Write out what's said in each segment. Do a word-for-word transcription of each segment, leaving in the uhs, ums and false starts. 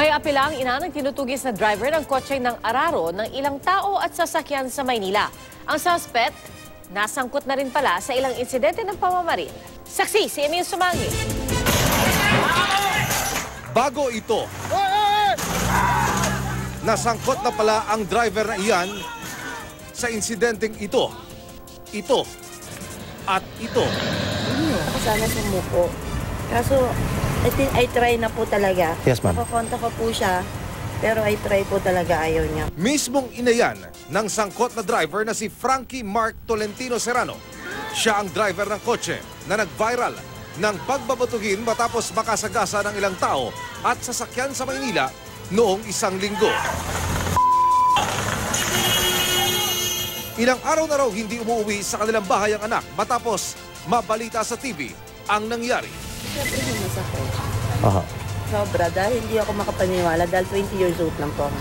May apilang ina ng tinutugis na driver ng kotse ng araro ng ilang tao at sasakyan sa Maynila. Ang suspect, nasangkot na rin pala sa ilang insidente ng pamamaril. Saksi si Emil Sumangil. Bago ito, nasangkot na pala ang driver na iyan sa insidenteng ito, ito, at ito. Ako sana sumuko. Kaso, I, think, I try na po talaga. Yes, ma'am. Nakukonta ko po siya, pero I try po talaga, ayaw niya. Mismong inayan ng sangkot na driver na si Frankie Mark Tolentino Serrano. Siya ang driver ng kotse na nag-viral ng pagbabatuhin matapos makasagasa ng ilang tao at sasakyan sa Maynila noong isang linggo. Ilang araw na raw hindi umuwi sa kanilang bahay ang anak matapos mabalita sa T V ang nangyari. Siyempre humas ako. Aha. Sobra dahil hindi ako makapaniwala dahil twenty years old lang po ako.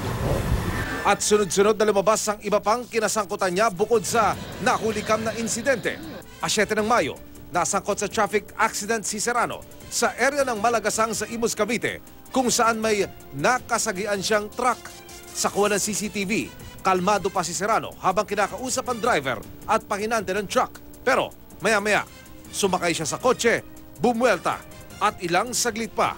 At sunod-sunod na lumabas ang iba pang kinasangkutan niya bukod sa nahulikam na insidente. A siyete ng Mayo, nasangkot sa traffic accident si Serrano sa area ng Malagasang sa Imus, Cavite kung saan may nakasagian siyang truck. Sa kuha ng C C T V, kalmado pa si Serrano habang kinakausap ang driver at pahinante ng truck. Pero maya-maya, sumakay siya sa kotse, bumuelta at ilang saglit pa.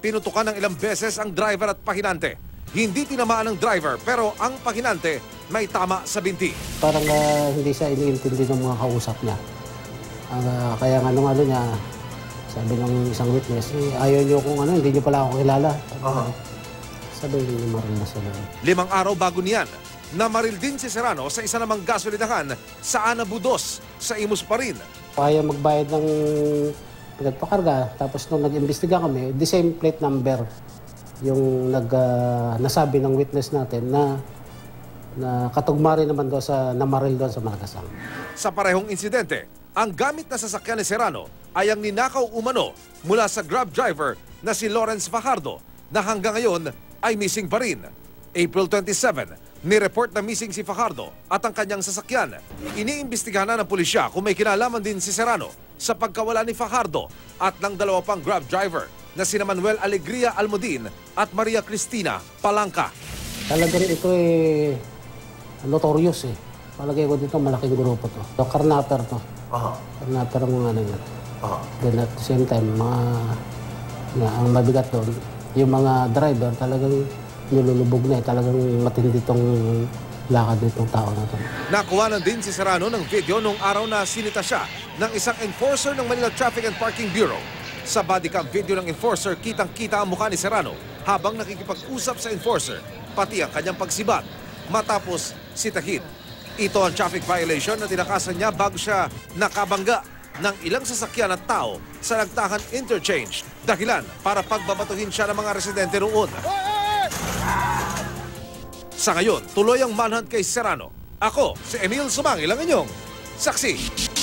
Pinutukan ng ilang beses ang driver at pahinante. Hindi tinamaan ng driver pero ang pahinante may tama sa binti. Parang uh, hindi siya iniintindi ng mga kausap niya. Uh, kaya nga nung ano niya, sabi ng isang witness, eh, ayaw niyo kung ano, hindi niyo pala ako kilala. Uh-huh. Sabi niyo, maril na sila. Limang araw bago niyan, namaril din si Serrano sa isa namang gasolinahan sa Ana Budos, sa Imus pa rin. Kaya magbayad ng pinagpakarga, tapos nung nag-imbestiga kami, the same plate number yung nag, uh, nasabi ng witness natin na, na katugma rin naman daw sa namaril doon sa Malagasang. Sa parehong insidente, ang gamit na sasakyan ni Serrano ay ang ninakaw umano mula sa Grab driver na si Lawrence Fajardo na hanggang ngayon ay missing pa rin. April twenty-seven, ni-report na missing si Fajardo at ang kanyang sasakyan. Iniimbestigahan na ng pulisya kung may kinalaman din si Serrano sa pagkawala ni Fajardo at ng dalawa pang Grab driver na sina Manuel Alegria Almudin at Maria Cristina Palanca. Talaga rin ito eh, notorious eh. Palagay ko dito malaking grupo to. So, karnaper to. Aha. Karnaper ang mga nangyat. Aha. Then at the same time, mga, na, ang mabigat doon, yung mga driver talagang nilulubog na eh. Talagang matindi itong lakad nitong tao na ito. Nakuwanan din si Serrano ng video nung araw na sinita siya ng isang enforcer ng Manila Traffic and Parking Bureau. Sa bodycam video ng enforcer, kitang-kita ang mukha ni Serrano habang nakikipag-usap sa enforcer, pati ang kanyang pagsibat. Matapos sitahin. Ito ang traffic violation na tinakasan niya bago siya nakabangga ng ilang sasakyan at tao sa Nagtahan Interchange. Dahilan para pagbabatuhin siya ng mga residente roon. Sa ngayon, tuloy ang manhunt kay Serrano. Ako, si Emil Sumangil, ang inyong saksi.